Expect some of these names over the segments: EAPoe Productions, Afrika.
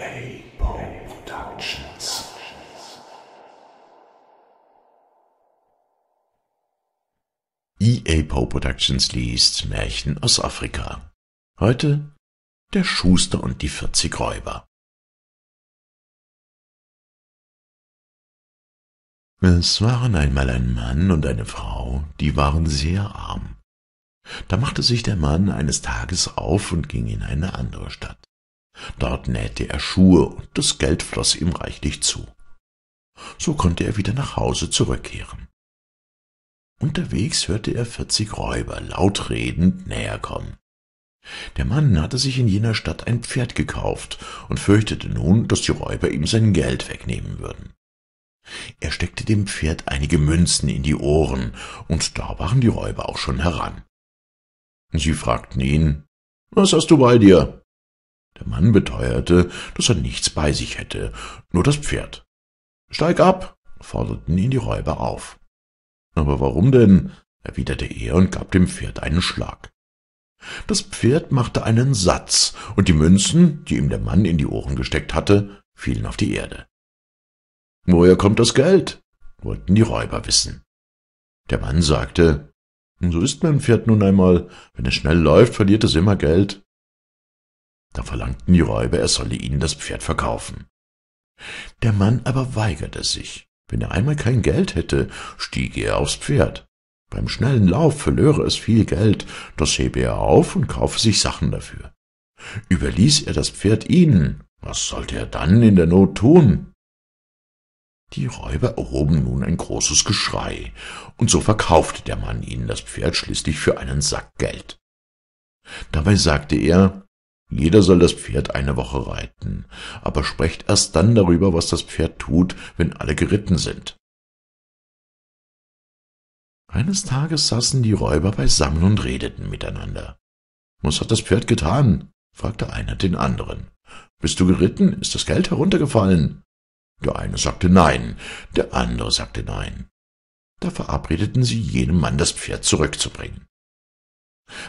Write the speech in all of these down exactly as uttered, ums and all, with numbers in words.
EAPoe Productions. EAPoe Productions liest Märchen aus Afrika. Heute der Schuster und die vierzig Räuber. Es waren einmal ein Mann und eine Frau, die waren sehr arm. Da machte sich der Mann eines Tages auf und ging in eine andere Stadt. Dort nähte er Schuhe und das Geld floss ihm reichlich zu. So konnte er wieder nach Hause zurückkehren. Unterwegs hörte er vierzig Räuber laut redend näher kommen. Der Mann hatte sich in jener Stadt ein Pferd gekauft und fürchtete nun, dass die Räuber ihm sein Geld wegnehmen würden. Er steckte dem Pferd einige Münzen in die Ohren, und da waren die Räuber auch schon heran. Sie fragten ihn, »Was hast du bei dir?« Der Mann beteuerte, dass er nichts bei sich hätte, nur das Pferd. »Steig ab«, forderten ihn die Räuber auf. »Aber warum denn?« erwiderte er und gab dem Pferd einen Schlag. Das Pferd machte einen Satz, und die Münzen, die ihm der Mann in die Ohren gesteckt hatte, fielen auf die Erde. »Woher kommt das Geld?« wollten die Räuber wissen. Der Mann sagte, »So ist mein Pferd nun einmal. Wenn es schnell läuft, verliert es immer Geld.« Da verlangten die Räuber, er solle ihnen das Pferd verkaufen. Der Mann aber weigerte sich. Wenn er einmal kein Geld hätte, stiege er aufs Pferd. Beim schnellen Lauf verlöre es viel Geld, das hebe er auf und kaufe sich Sachen dafür. Überließ er das Pferd ihnen, was sollte er dann in der Not tun? Die Räuber erhoben nun ein großes Geschrei, und so verkaufte der Mann ihnen das Pferd schließlich für einen Sack Geld. Dabei sagte er, »Jeder soll das Pferd eine Woche reiten, aber sprecht erst dann darüber, was das Pferd tut, wenn alle geritten sind.« Eines Tages saßen die Räuber beisammen und redeten miteinander. »Was hat das Pferd getan?« fragte einer den anderen. »Bist du geritten? Ist das Geld heruntergefallen?« Der eine sagte nein, der andere sagte nein. Da verabredeten sie, jedem Mann das Pferd zurückzubringen.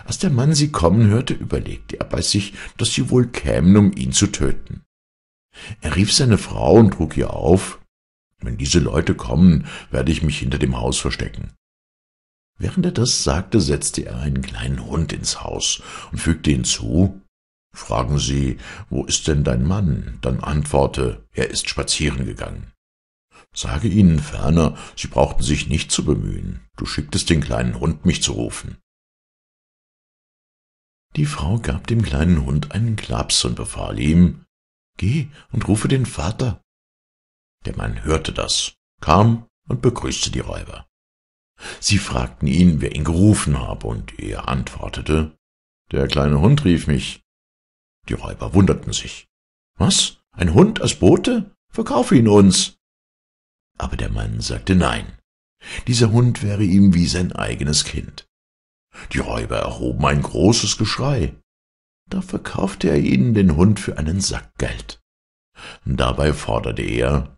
Als der Mann sie kommen hörte, überlegte er bei sich, dass sie wohl kämen, um ihn zu töten. Er rief seine Frau und trug ihr auf, »Wenn diese Leute kommen, werde ich mich hinter dem Haus verstecken.« Während er das sagte, setzte er einen kleinen Hund ins Haus und fügte hinzu, »Fragen Sie, wo ist denn dein Mann?« Dann antworte, »Er ist spazieren gegangen.« »Sage ihnen ferner, sie brauchten sich nicht zu bemühen. Du schicktest den kleinen Hund, mich zu rufen.« Die Frau gab dem kleinen Hund einen Klaps und befahl ihm, »Geh und rufe den Vater.« Der Mann hörte das, kam und begrüßte die Räuber. Sie fragten ihn, wer ihn gerufen habe, und er antwortete, »Der kleine Hund rief mich.« Die Räuber wunderten sich. »Was? Ein Hund als Bote? Verkaufe ihn uns!« Aber der Mann sagte nein. Dieser Hund wäre ihm wie sein eigenes Kind. Die Räuber erhoben ein großes Geschrei. Da verkaufte er ihnen den Hund für einen Sack Geld. Dabei forderte er,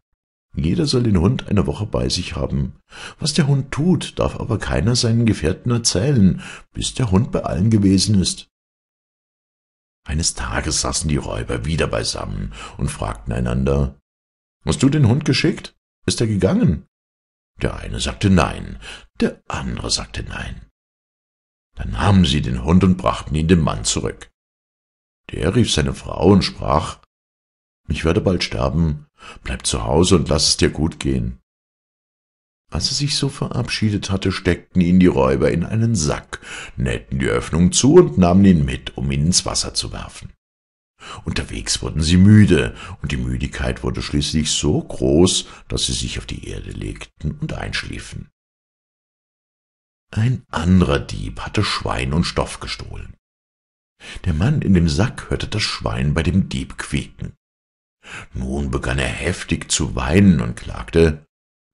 »Jeder soll den Hund eine Woche bei sich haben. Was der Hund tut, darf aber keiner seinen Gefährten erzählen, bis der Hund bei allen gewesen ist.« Eines Tages saßen die Räuber wieder beisammen und fragten einander, »Hast du den Hund geschickt? Ist er gegangen?« Der eine sagte nein, der andere sagte nein. Dann nahmen sie den Hund und brachten ihn dem Mann zurück. Der rief seine Frau und sprach, »Ich werde bald sterben. Bleib zu Hause und lass es dir gut gehen.« Als er sich so verabschiedet hatte, steckten ihn die Räuber in einen Sack, nähten die Öffnung zu und nahmen ihn mit, um ihn ins Wasser zu werfen. Unterwegs wurden sie müde, und die Müdigkeit wurde schließlich so groß, dass sie sich auf die Erde legten und einschliefen. Ein anderer Dieb hatte Schwein und Stoff gestohlen. Der Mann in dem Sack hörte das Schwein bei dem Dieb quieken. Nun begann er heftig zu weinen und klagte,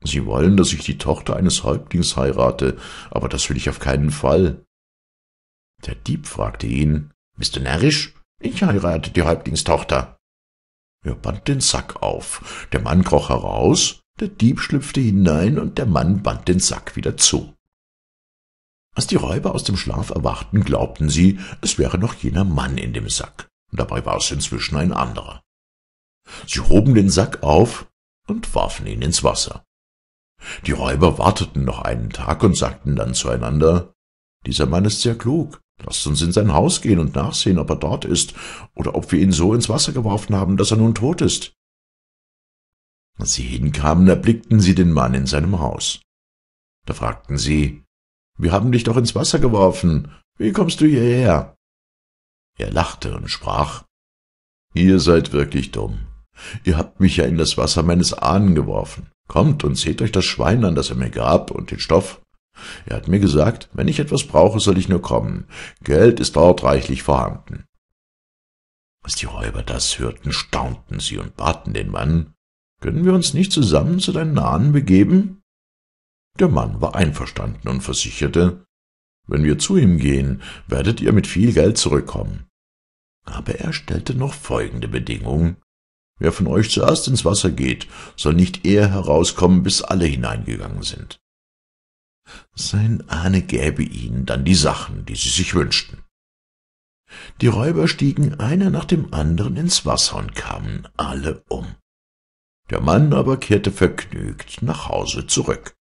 »Sie wollen, dass ich die Tochter eines Häuptlings heirate, aber das will ich auf keinen Fall.« Der Dieb fragte ihn, »Bist du närrisch? Ich heirate die Häuptlingstochter.« Er band den Sack auf, der Mann kroch heraus, der Dieb schlüpfte hinein und der Mann band den Sack wieder zu. Als die Räuber aus dem Schlaf erwachten, glaubten sie, es wäre noch jener Mann in dem Sack, dabei war es inzwischen ein anderer. Sie hoben den Sack auf und warfen ihn ins Wasser. Die Räuber warteten noch einen Tag und sagten dann zueinander, »Dieser Mann ist sehr klug. Lasst uns in sein Haus gehen und nachsehen, ob er dort ist, oder ob wir ihn so ins Wasser geworfen haben, dass er nun tot ist.« Als sie hinkamen, erblickten sie den Mann in seinem Haus. Da fragten sie, »Wir haben dich doch ins Wasser geworfen. Wie kommst du hierher?« Er lachte und sprach, »Ihr seid wirklich dumm. Ihr habt mich ja in das Wasser meines Ahnen geworfen. Kommt und seht euch das Schwein an, das er mir gab, und den Stoff. Er hat mir gesagt, wenn ich etwas brauche, soll ich nur kommen. Geld ist dort reichlich vorhanden.« Als die Räuber das hörten, staunten sie und baten den Mann, »Können wir uns nicht zusammen zu deinen Ahnen begeben?« Der Mann war einverstanden und versicherte, »Wenn wir zu ihm gehen, werdet ihr mit viel Geld zurückkommen.« Aber er stellte noch folgende Bedingung: »Wer von euch zuerst ins Wasser geht, soll nicht eher herauskommen, bis alle hineingegangen sind.« Sein Ahne gäbe ihnen dann die Sachen, die sie sich wünschten. Die Räuber stiegen einer nach dem anderen ins Wasser und kamen alle um. Der Mann aber kehrte vergnügt nach Hause zurück.